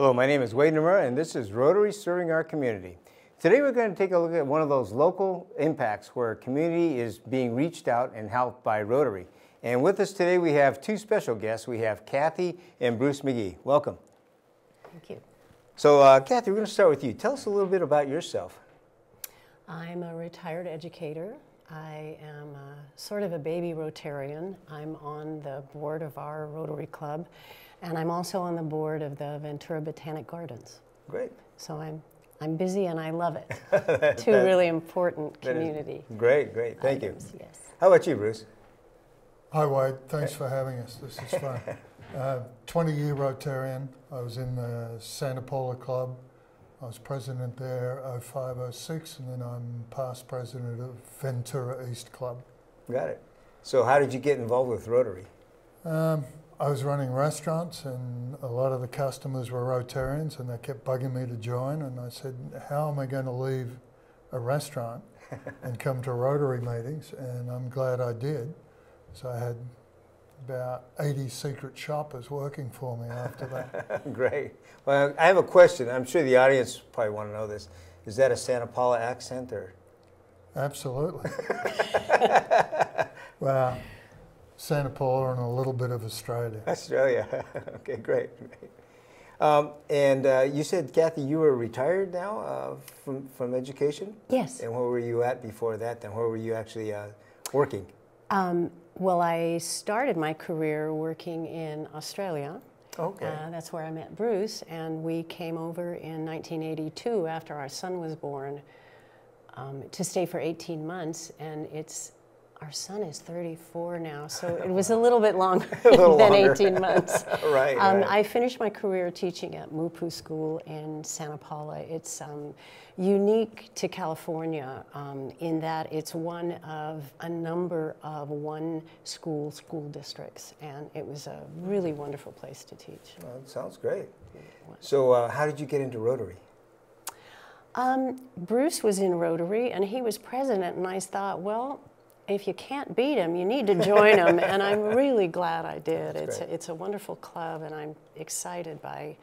Hello, my name is Wade Nomura, and this is Rotary Serving Our Community. Today we're going to take a look at one of those local impacts where a community is being reached out and helped by Rotary. And with us today we have two special guests. We have Kathy and Bruce McGee. Welcome. Thank you. So Kathy, we're going to start with you. Tell us a little bit about yourself. I'm a retired educator. I am sort of a baby Rotarian. I'm on the board of our Rotary Club, and I'm also on the board of the Ventura Botanic Gardens. Great. So I'm busy and I love it. Two really important community. Great, great. Thank items. You. Yes. How about you, Bruce? Hi, Wade. Thanks for having us. This is fun. 20-year Rotarian. I was in the Santa Paula Club. I was president there 05-06, and then I'm past president of Ventura East Club. Got it. So how did you get involved with Rotary? I was running restaurants, and a lot of the customers were Rotarians, and they kept bugging me to join, and I said, how am I going to leave a restaurant and come to Rotary meetings? And I'm glad I did. So I had about 80 secret shoppers working for me after that. Great. Well, I have a question. I'm sure the audience probably want to know this. Is that a Santa Paula accent? Or? Absolutely. Wow. Santa Paula and a little bit of Australia. Australia. Okay, great. You said, Kathy, you were retired now from education? Yes. And where were you at before that? Then where were you actually working? Well, I started my career working in Australia. Okay. That's where I met Bruce, and we came over in 1982 after our son was born to stay for 18 months, and it's... Our son is 34 now, so it was a little bit longer than 18 months. Right, right. I finished my career teaching at Mupu School in Santa Paula. It's unique to California in that it's one of a number of school districts, and it was a really wonderful place to teach. Well, that sounds great. So how did you get into Rotary? Bruce was in Rotary, and he was president, and I thought, well, if you can't beat him, you need to join him, and I'm really glad I did. It's a wonderful club, and I'm excited by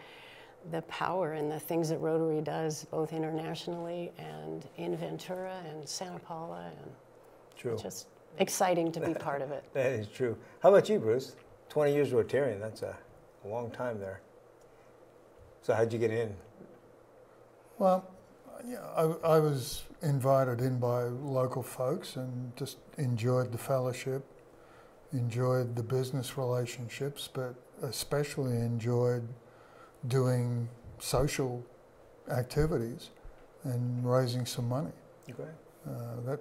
the power and the things that Rotary does, both internationally and in Ventura and Santa Paula. And true. It's just exciting to be part of it. That is true. How about you, Bruce? 20 years Rotarian, that's a long time there. So how'd you get in? Well, yeah, I was invited in by local folks and just enjoyed the fellowship, enjoyed the business relationships, but especially enjoyed doing social activities and raising some money. Okay.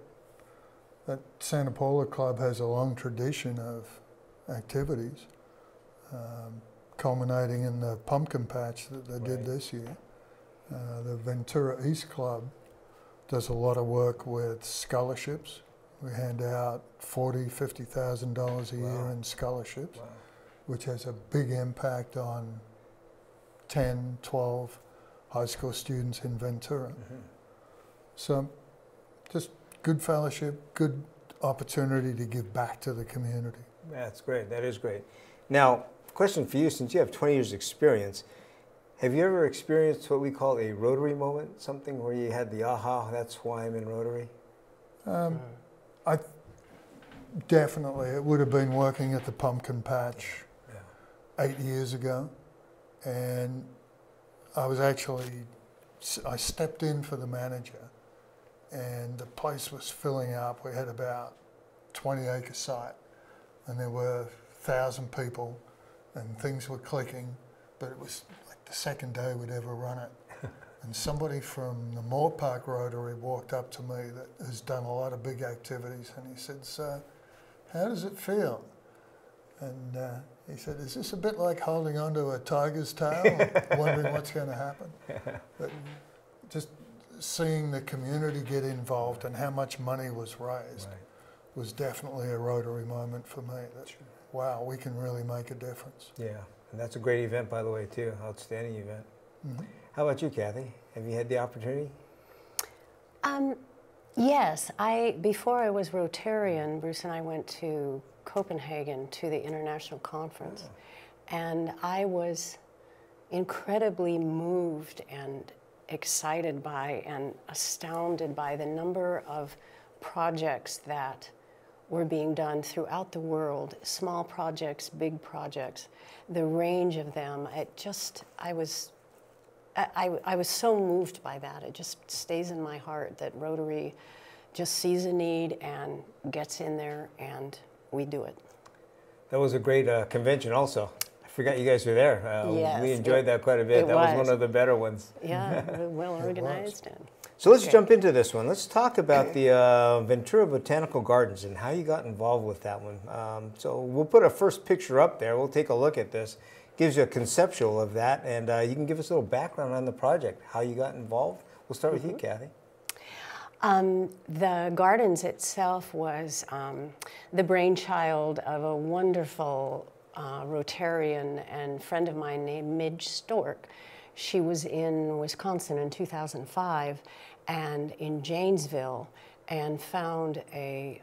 That Santa Paula Club has a long tradition of activities, culminating in the pumpkin patch that they did this year. The Ventura East Club does a lot of work with scholarships. We hand out $40,000, $50,000 a year in scholarships, which has a big impact on 10, 12 high school students in Ventura. Mm-hmm. So just good fellowship, good opportunity to give back to the community. That's great. That is great. Now, question for you, since you have 20 years experience, have you ever experienced what we call a Rotary moment? Something where you had the aha, that's why I'm in Rotary? Definitely. It would have been working at the pumpkin patch 8 years ago. And I stepped in for the manager, and the place was filling up. We had about 20-acre site, and there were 1,000 people, and things were clicking, but it was the second day we'd ever run it. And somebody from the Moorpark Rotary walked up to me that has done a lot of big activities, and he said, "So, how does it feel?" And he said, "Is this a bit like holding onto a tiger's tail, wondering what's going to happen?" But just seeing the community get involved and how much money was raised was definitely a Rotary moment for me. That, wow, we can really make a difference. Yeah. And that's a great event, by the way, too. Outstanding event. Mm-hmm. How about you, Kathy? Have you had the opportunity? Yes. Before I was Rotarian, Bruce and I went to Copenhagen to the international conference. And I was incredibly moved and excited by and astounded by the number of projects that were being done throughout the world, small projects, big projects, the range of them. It just, I was so moved by that. It just stays in my heart that Rotary just sees a need and gets in there, and we do it. That was a great convention also. I forgot you guys were there. Yes, we enjoyed that quite a bit. That was one of the better ones. Yeah, well organized. So let's jump into this one. Let's talk about the Ventura Botanical Gardens and how you got involved with that one. So we'll put a first picture up there. We'll take a look at this. Gives you a conceptual of that, and you can give us a little background on the project, how you got involved. We'll start with you, Kathy. The gardens itself was the brainchild of a wonderful Rotarian and friend of mine named Midge Stork. She was in Wisconsin in 2005 and in Janesville, and found a,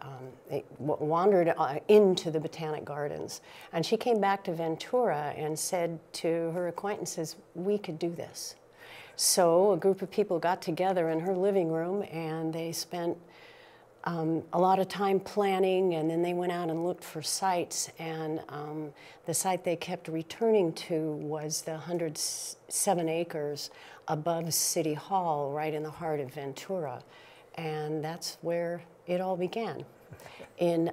wandered into the Botanic Gardens. And she came back to Ventura and said to her acquaintances, we could do this. So a group of people got together in her living room, and they spent a lot of time planning, and then they went out and looked for sites, and the site they kept returning to was the 107 acres above City Hall, right in the heart of Ventura. And that's where it all began. In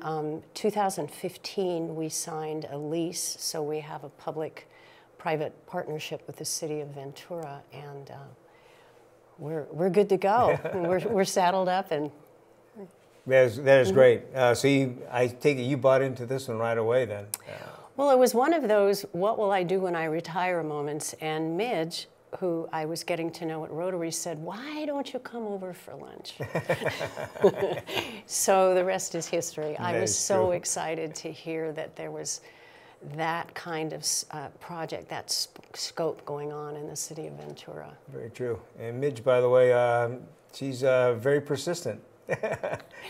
2015, we signed a lease, so we have a public-private partnership with the city of Ventura, and we're good to go. We're saddled up, and that is great. So I take it you bought into this one right away then. Well, it was one of those "what will I do when I retire" moments, and Midge, who I was getting to know at Rotary, said, why don't you come over for lunch? So the rest is history. I was so excited to hear that there was that kind of project, that scope going on in the city of Ventura. Very true. And Midge, by the way, she's very persistent.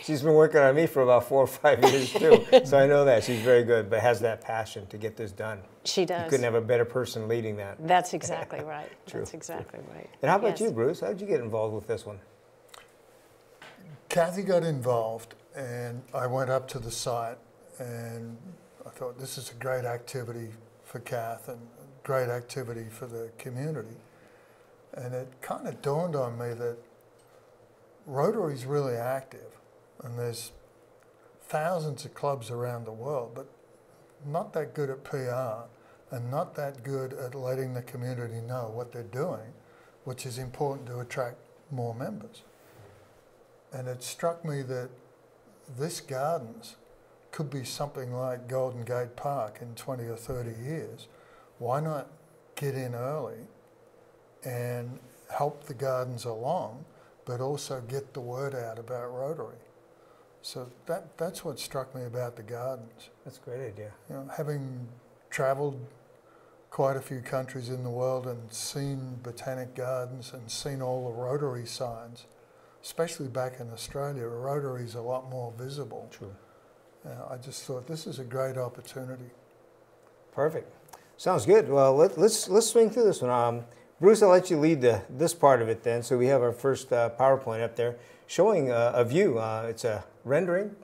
She's been working on me for about 4 or 5 years too, so I know that. She's very good, but has that passion to get this done. She does. You couldn't have a better person leading that. That's exactly right. True. That's exactly right. And how about you, Bruce? How did you get involved with this one? Kathy got involved, and I went up to the site, and I thought, this is a great activity for Kath and a great activity for the community. And it kind of dawned on me that Rotary's really active, and there's thousands of clubs around the world, but not that good at PR and not that good at letting the community know what they're doing, which is important to attract more members. And it struck me that this gardens could be something like Golden Gate Park in 20 or 30 years. Why not get in early and help the gardens along, but also get the word out about Rotary? So that's what struck me about the gardens. That's a great idea. You know, having traveled quite a few countries in the world and seen botanic gardens and seen all the Rotary signs, especially back in Australia, Rotary's a lot more visible. True. I just thought this is a great opportunity. Perfect. Sounds good. Well, let's swing through this one. Bruce, I'll let you lead this part of it then. So we have our first PowerPoint up there showing a view. It's a rendering.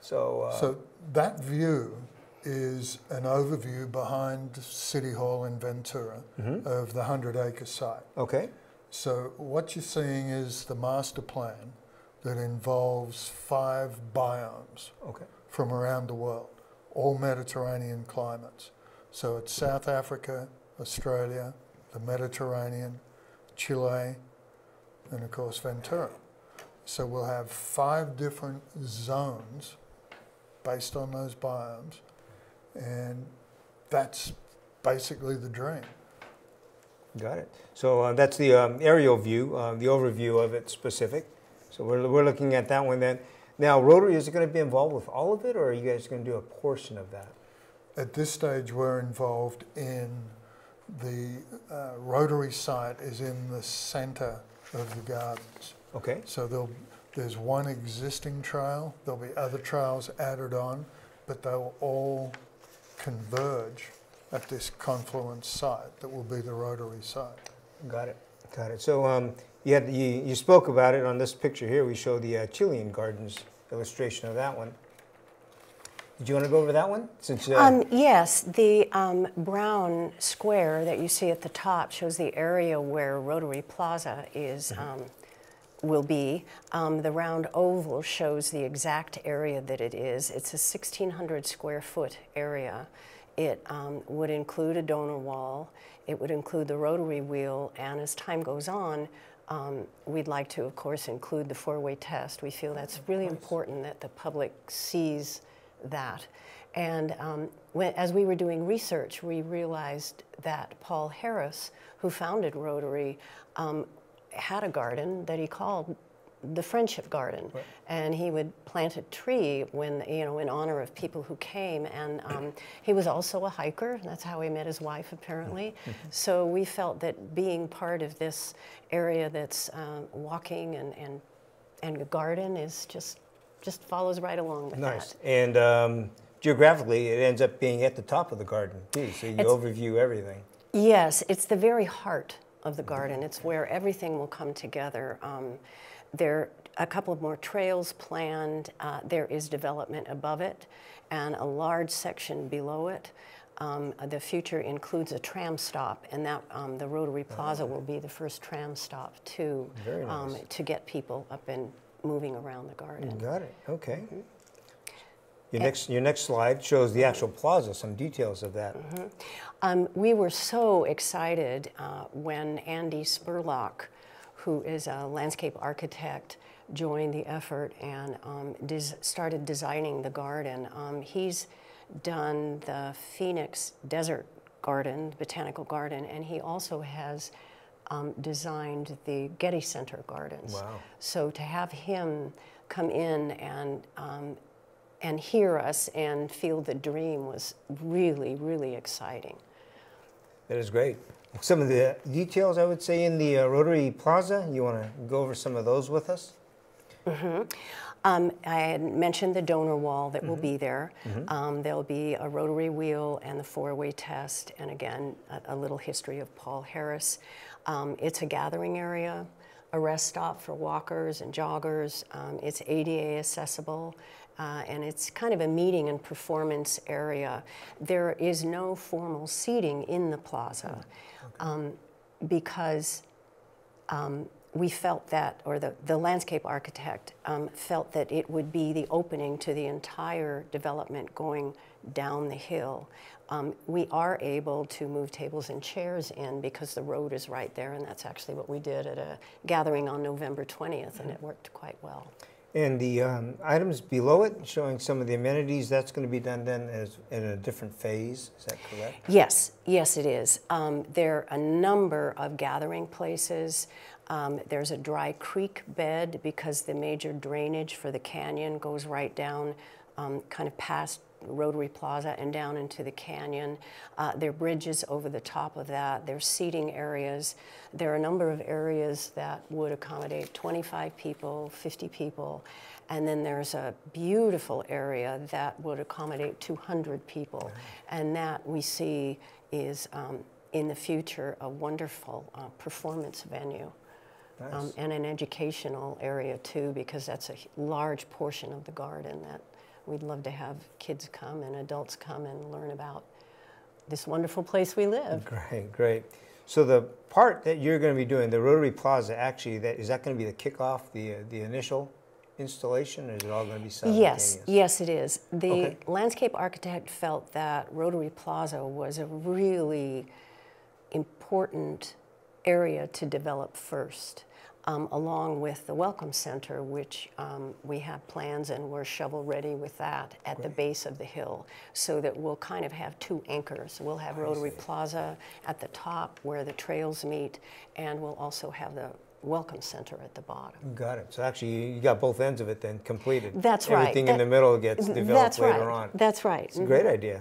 So, so that view is an overview behind City Hall in Ventura of the 100-acre site. Okay. So what you're seeing is the master plan that involves 5 biomes from around the world, all Mediterranean climates. So it's South Africa, Australia, the Mediterranean, Chile, and of course Ventura. So we'll have 5 different zones based on those biomes, and that's basically the dream. Got it. So that's the aerial view, the overview of it specific. So we're looking at that one then. Now, Rotary, is it going to be involved with all of it, or are you guys going to do a portion of that? At this stage, we're involved in the Rotary site is in the center of the gardens. Okay. So there's one existing trail. There'll be other trails added on, but they'll all converge at this confluence site that will be the Rotary site. Got it. Got it. So you spoke about it on this picture here. We show the Chilean Gardens illustration of that one. Did you want to go over that one? Since, yes, the brown square that you see at the top shows the area where Rotary Plaza is, will be. The round oval shows the exact area that it is. It's a 1,600 square foot area. It would include a donor wall. It would include the rotary wheel, and as time goes on, we'd like to, of course, include the four-way test. We feel that's really important that the public sees that. And as we were doing research, we realized that Paul Harris, who founded Rotary, had a garden that he called the Friendship Garden, right. And he would plant a tree when, you know, in honor of people who came. And he was also a hiker. That's how he met his wife, apparently. So we felt that being part of this area that's walking and a garden is just follows right along with that. And geographically, it ends up being at the top of the garden too. So you overview everything. Yes, it's the very heart of the garden. It's where everything will come together. There are a couple of more trails planned. There is development above it and a large section below it. The future includes a tram stop, and that the Rotary Plaza will be the first tram stop too, to get people up and moving around the garden. Got it. Okay. Your next slide shows the actual plaza, some details of that. We were so excited when Andy Spurlock, who is a landscape architect, joined the effort and started designing the garden. He's done the Phoenix Desert Garden, Botanical Garden, and he also has designed the Getty Center Gardens. Wow. So to have him come in and hear us and feel the dream was really, really exciting. That is great. Some of the details, I would say, in the Rotary Plaza. You want to go over some of those with us? I had mentioned the donor wall that will be there. There'll be a rotary wheel and the four-way test, and again, a little history of Paul Harris. It's a gathering area, a rest stop for walkers and joggers. It's ADA accessible. And it's kind of a meeting and performance area. There is no formal seating in the plaza because we felt that, or the landscape architect felt that it would be the opening to the entire development going down the hill. We are able to move tables and chairs in because the road is right there, and that's actually what we did at a gathering on November 20th, and it worked quite well. And the items below it, showing some of the amenities, that's going to be done then as in a different phase, is that correct? Yes, yes it is. There are a number of gathering places. There's a dry creek bed because the major drainage for the canyon goes right down, kind of past Rotary Plaza and down into the canyon. There are bridges over the top of that. There's seating areas. There are a number of areas that would accommodate 25 people, 50 people, and then there's a beautiful area that would accommodate 200 people, and that we see is in the future a wonderful performance venue. Nice. And an educational area too, because that's a large portion of the garden that we'd love to have kids come and adults come and learn about this wonderful place we live. Great, great. So the part that you're going to be doing, the Rotary Plaza, actually, is that going to be the kickoff, the initial installation, or is it all going to be simultaneous? Yes, yes it is. The landscape architect felt that Rotary Plaza was a really important area to develop first. Along with the Welcome Center, which we have plans and we're shovel ready with that at the base of the hill, so that we'll kind of have two anchors. We'll have Rotary Plaza at the top where the trails meet, and we'll also have the Welcome Center at the bottom. Got it. So actually you got both ends of it then completed. That's right. Everything in the middle gets developed later on. That's right. It's a great idea.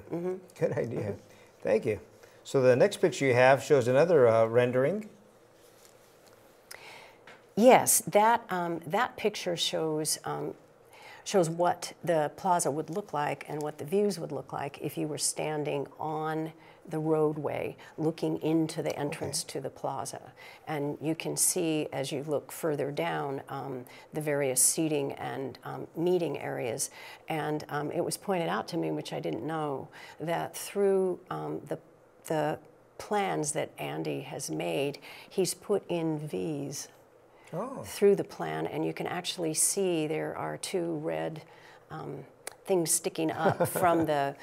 Good idea. Thank you. So the next picture you have shows another rendering. Yes, that that picture shows shows what the plaza would look like and what the views would look like if you were standing on the roadway looking into the entrance to the plaza. And you can see, as you look further down, the various seating and meeting areas. And it was pointed out to me, which I didn't know, that through the plans that Andy has made, he's put in V's through the plan. And you can actually see there are two red things sticking up from the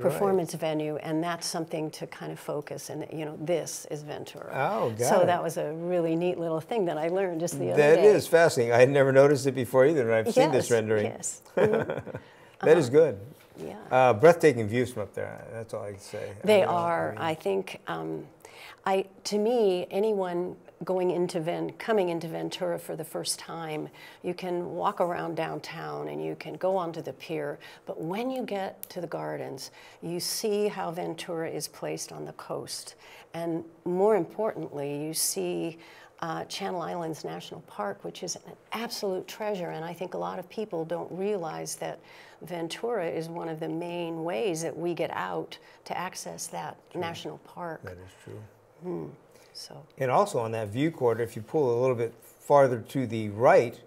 performance venue, and that's something to kind of focus. And you know, this is Ventura. Oh, got so it. That was a really neat little thing that I learned just the other day. That is fascinating. I had never noticed it before either, and I've seen this rendering. Yes. That is good. Yeah. Breathtaking views from up there. That's all I can say. They are. I think. To me, anyone coming into Ventura for the first time, you can walk around downtown and you can go onto the pier, but when you get to the gardens, you see how Ventura is placed on the coast. And more importantly, you see Channel Islands National Park, which is an absolute treasure, and I think a lot of people don't realize that Ventura is one of the main ways that we get out to access that national park. That is true. Mm. So. And also on that view corridor, if you pull a little bit farther to the right,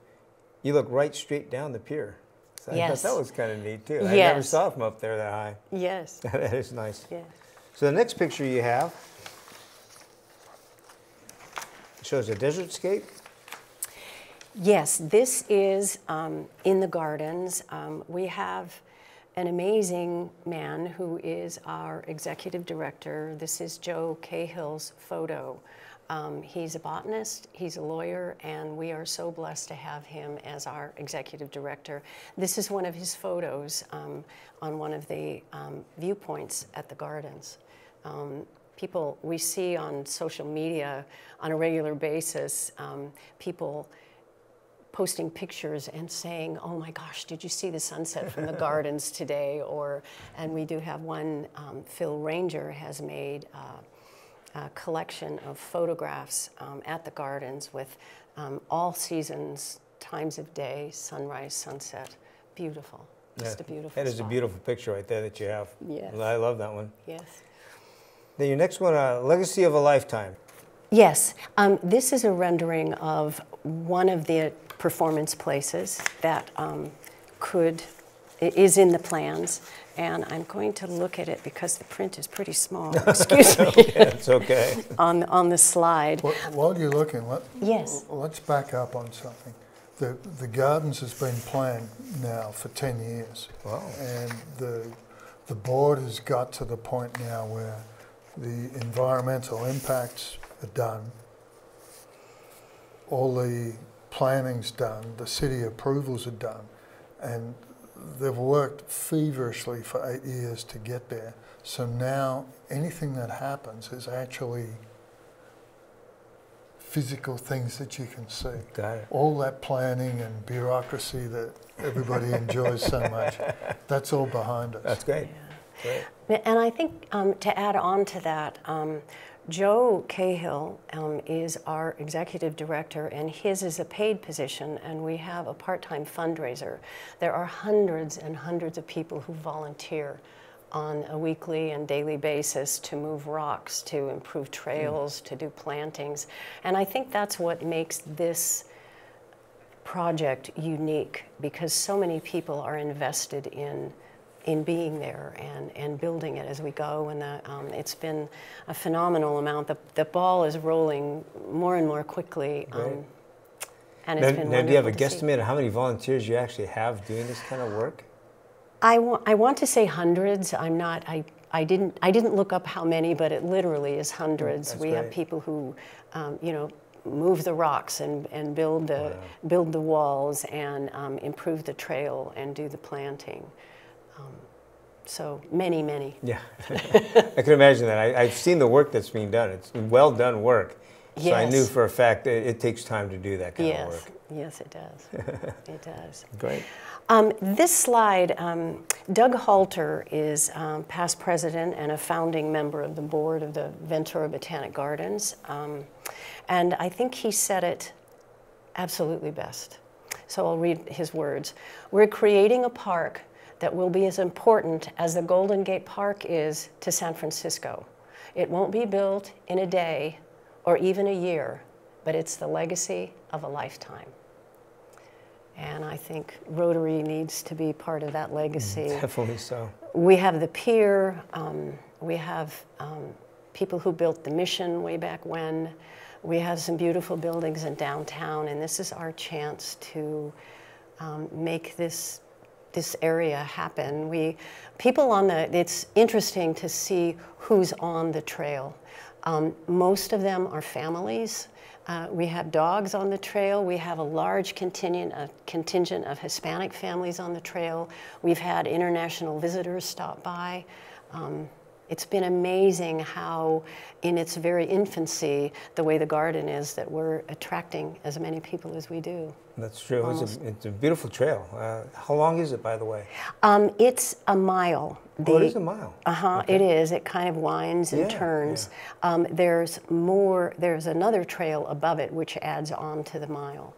you look right straight down the pier. So I thought that was kind of neat, too. Yes. I never saw it from up there that high. Yes. That is nice. Yes. So the next picture you have shows a desertscape. Yes, this is in the gardens. We have an amazing man who is our executive director. This is Joe Cahill's photo. He's a botanist, he's a lawyer, and we are so blessed to have him as our executive director. This is one of his photos on one of the viewpoints at the gardens. People we see on social media on a regular basis, people posting pictures and saying, oh my gosh, did you see the sunset from the gardens today? And we do have one, Phil Ranger has made a collection of photographs at the gardens with all seasons, times of day, sunrise, sunset. Beautiful, just a beautiful spot. That is a beautiful picture right there that you have. Yes. I love that one. Yes. Then your next one, Legacy of a Lifetime. Yes, this is a rendering of one of the performance places that is in the plans, and I'm going to look at it because the print is pretty small. Excuse me. It's okay. on the slide. While you're looking, let's back up on something. The gardens has been planned now for 10 years. Wow. And the board has got to the point now where the environmental impacts are done. All the planning's done, the city approvals are done, and they've worked feverishly for 8 years to get there. So now anything that happens is actually physical things that you can see. Got it. All that planning and bureaucracy that everybody enjoys so much, that's all behind us. That's great. Yeah. Great. And I think to add on to that, Joe Cahill is our executive director, and his is a paid position, and we have a part-time fundraiser. There are hundreds and hundreds of people who volunteer on a weekly and daily basis to move rocks, to improve trails, to do plantings. And I think that's what makes this project unique, because so many people are invested in being there and building it as we go. And it's been a phenomenal amount. The ball is rolling more and more quickly. And it's been wonderful. Now, do you have a guesstimate of how many volunteers you actually have doing this kind of work? I want to say hundreds. I'm not. I didn't look up how many, but it literally is hundreds. That's great. We have people who, you know, move the rocks and build the walls and improve the trail and do the planting. So many, many. Yeah, I can imagine that. I've seen the work that's being done. It's well done work. Yes. So I knew for a fact that it takes time to do that kind of work. Yes, it does. It does. Great. This slide, Doug Halter is past president and a founding member of the board of the Ventura Botanic Gardens. And I think he said it absolutely best. So I'll read his words. We're creating a park that will be as important as the Golden Gate Park is to San Francisco. It won't be built in a day or even a year, but it's the legacy of a lifetime. And I think Rotary needs to be part of that legacy. Definitely so. We have the pier, we have people who built the mission way back when. We have some beautiful buildings in downtown, and this is our chance to make this area happen. It's interesting to see who's on the trail. Most of them are families. We have dogs on the trail. We have a large contingent of Hispanic families on the trail. We've had international visitors stop by. It's been amazing how, in its very infancy, the way the garden is, that we're attracting as many people as we do. That's true. It's a beautiful trail. How long is it, by the way? It's a mile. Oh, it is a mile. Uh-huh, okay. It is. It kind of winds and turns. Yeah. There's another trail above it, which adds on to the mile.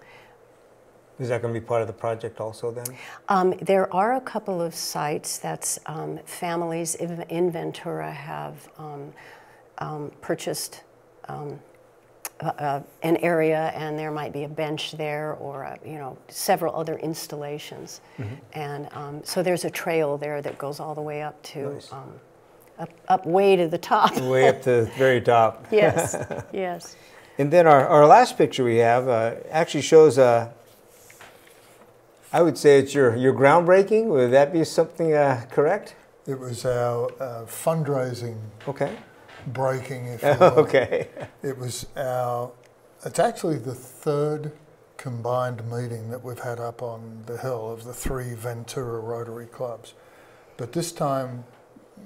Is that going to be part of the project also then? There are a couple of sites that families in Ventura have purchased an area, and there might be a bench there or several other installations. Mm-hmm. And so there's a trail there that goes all the way up to, nice. Up way to the top. Way up to the very top. Yes, yes. And then our last picture we have actually shows I would say it's your groundbreaking. Would that be something correct? It was our fundraising breaking, if you will. Okay. It was it's actually the third combined meeting that we've had up on the hill of the three Ventura Rotary clubs. But this time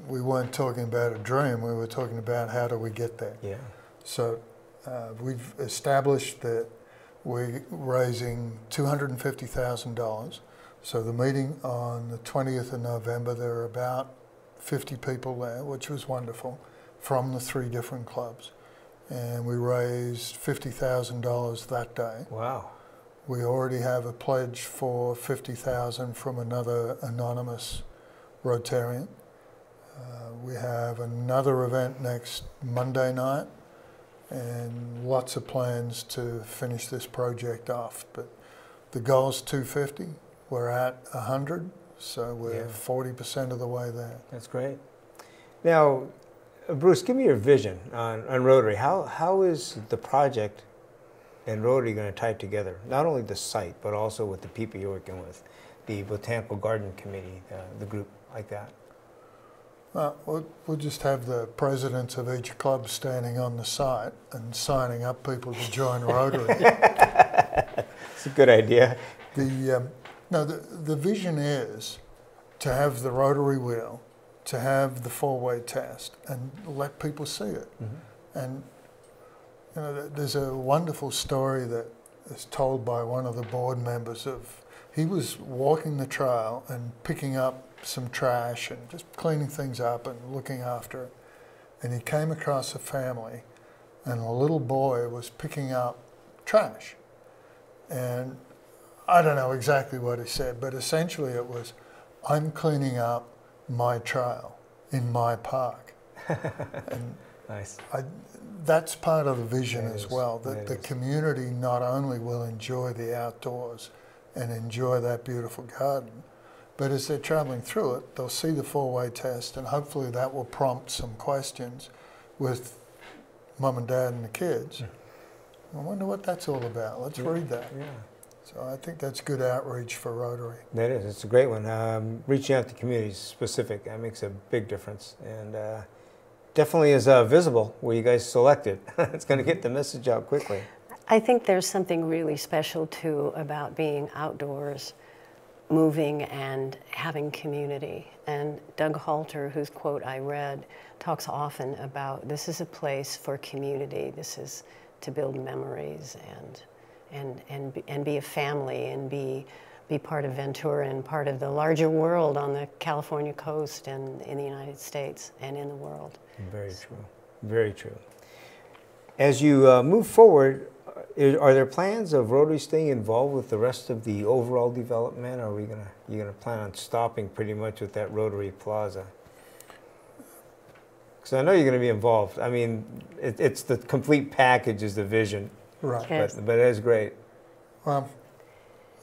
we weren't talking about a dream, we were talking about how do we get there. Yeah. So we've established that we're raising $250,000. So the meeting on the 20th of November, there are about 50 people there, which was wonderful, from the three different clubs. And we raised $50,000 that day. Wow. We already have a pledge for $50,000 from another anonymous Rotarian. We have another event next Monday night, and lots of plans to finish this project off. But the goal's 250. We're at 100, so we're 40% of the way there. That's great. Now, Bruce, give me your vision on Rotary. How is the project and Rotary going to tie together? Not only the site, but also with the people you're working with, the Botanical Garden Committee, the group like that. We'll just have the presidents of each club standing on the site and signing up people to join Rotary. It's a good idea. The vision is to have the Rotary wheel, to have the four-way test, and let people see it. Mm-hmm. And there's a wonderful story that is told by one of the board members of, he was walking the trail and picking up some trash and just cleaning things up and looking after it. And he came across a family, and a little boy was picking up trash. And I don't know exactly what he said, but essentially it was, I'm cleaning up my trail in my park. And nice. That's part of the vision as well, that the community not only will enjoy the outdoors and enjoy that beautiful garden, but as they're traveling through it, they'll see the four-way test, and hopefully that will prompt some questions with mum and dad and the kids. Yeah. I wonder what that's all about. Let's read that. Yeah. So I think that's good outreach for Rotary. That is. It's a great one. Reaching out to communities specific, that makes a big difference. And definitely is visible where you guys selected. It's going to get the message out quickly. I think there's something really special, too, about being outdoors, moving and having community. And Doug Halter, whose quote I read, talks often about this is a place for community. This is to build memories and be a family and be part of Ventura and part of the larger world on the California coast and in the United States and in the world. Very true. Very true. As you move forward, Are there plans of Rotary staying involved with the rest of the overall development, or are we gonna, you're going to plan on stopping pretty much with that Rotary Plaza? Because I know you're going to be involved. I mean, it's the complete package is the vision. Right. But it is great. Well,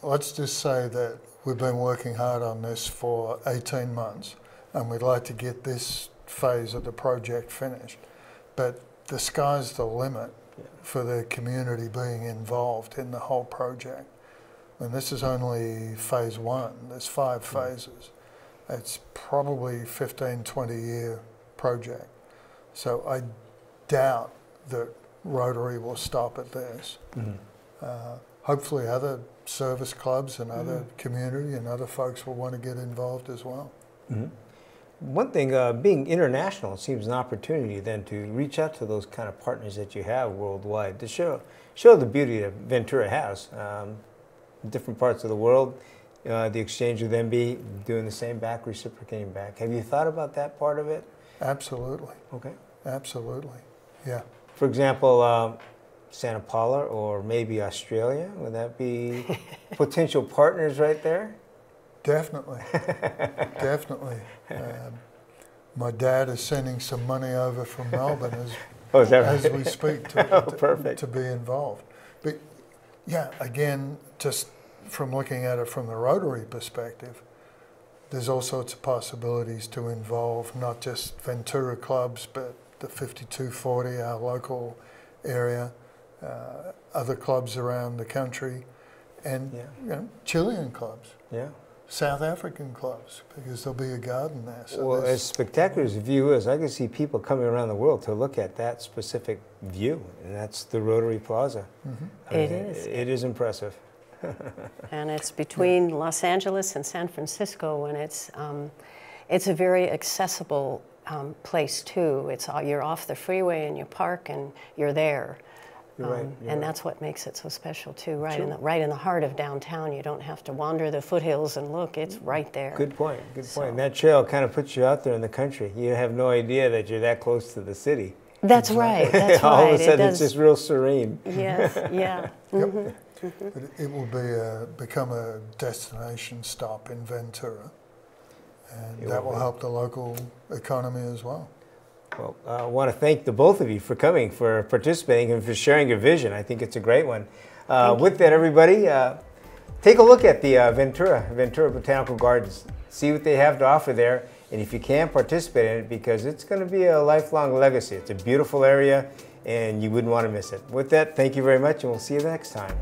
let's just say that we've been working hard on this for 18 months, and we'd like to get this phase of the project finished. But the sky's the limit for the community being involved in the whole project. And this is only phase one. There's 5 phases. It's probably 15, 20-year project. So I doubt that Rotary will stop at this. Mm-hmm. Hopefully other service clubs and other community and other folks will want to get involved as well. Mm-hmm. One thing, being international seems an opportunity then to reach out to those kind of partners that you have worldwide to show the beauty that Ventura has. Different parts of the world, the exchange would then be doing the same back, reciprocating back. Have you thought about that part of it? Absolutely. Okay. Absolutely, yeah. For example, Santa Paula or maybe Australia, would that be potential partners right there? Definitely, definitely. My dad is sending some money over from Melbourne as, oh, is that right? as we speak to be involved. But yeah, again, just from looking at it from the Rotary perspective, there's all sorts of possibilities to involve not just Ventura clubs, but the 5240, our local area, other clubs around the country, and you know, Chilean clubs. Yeah. South African clubs, because there'll be a garden there. So well, as spectacular as the view is, I can see people coming around the world to look at that specific view, and that's the Rotary Plaza. Mm-hmm. It is impressive. And it's between Los Angeles and San Francisco, and it's a very accessible place too. It's all, you're off the freeway and you park and you're there. Right, and that's what makes it so special too, right? Sure. Right in the heart of downtown, you don't have to wander the foothills and look. It's right there. Good point. Good point. And that trail kind of puts you out there in the country. You have no idea that you're that close to the city. That's right. That's all right. All of a sudden, it's just real serene. Yes. Yeah. Yep. It will be become a destination stop in Ventura, and that will help the local economy as well. Well, I want to thank the both of you for coming, for participating, and for sharing your vision. I think it's a great one. With that, everybody, take a look at the Ventura Botanical Gardens. See what they have to offer there, and if you can, participate in it, because it's going to be a lifelong legacy. It's a beautiful area, and you wouldn't want to miss it. With that, thank you very much, and we'll see you next time.